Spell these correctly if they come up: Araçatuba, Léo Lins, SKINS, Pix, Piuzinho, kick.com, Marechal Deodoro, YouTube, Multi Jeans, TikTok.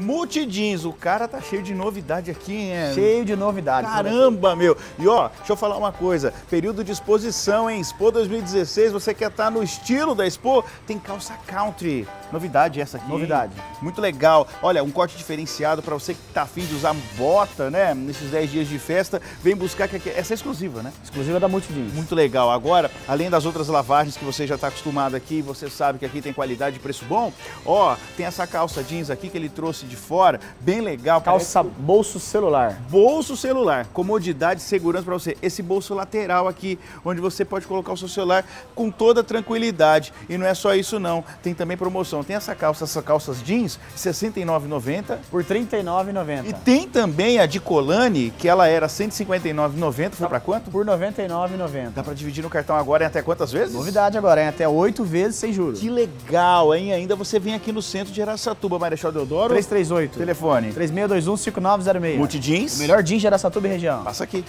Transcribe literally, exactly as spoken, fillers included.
Multi Jeans, o cara tá cheio de novidade aqui, hein? Cheio de novidade. Caramba, meu! E ó, deixa eu falar uma coisa, período de exposição, hein? Expo dois mil e dezesseis, você quer estar no estilo da Expo? Tem calça country. Novidade essa aqui. Novidade. Hein? Muito legal. Olha, um corte diferenciado para você que tá afim de usar bota, né? Nesses dez dias de festa, vem buscar que aqui... essa é exclusiva, né? Exclusiva da Multi Jeans. Muito legal. Agora, além das outras lavagens que você já tá acostumado aqui, você sabe que aqui tem qualidade e preço bom. Ó, tem essa calça jeans aqui que ele trouxe de fora, bem legal. Calça parece... bolso celular. Bolso celular, comodidade, segurança para você. Esse bolso lateral aqui, onde você pode colocar o seu celular com toda tranquilidade. E não é só isso não, tem também promoção. Tem essa calça, essas calças jeans, sessenta e nove reais e noventa centavos. Por trinta e nove reais e noventa centavos. E tem também a de Colani, que ela era cento e cinquenta e nove reais e noventa centavos, foi para quanto? Por noventa e nove reais e noventa centavos. Dá para dividir no cartão agora em até quantas vezes? Novidade agora, em até oito vezes sem juros. Que legal, hein? Ainda você vem aqui no centro de Araçatuba, Marechal Deodoro. três três oito. Telefone. três seis dois um cinco nove zero seis. Multi Jeans. O melhor jeans de Araçatuba e região. Passa aqui.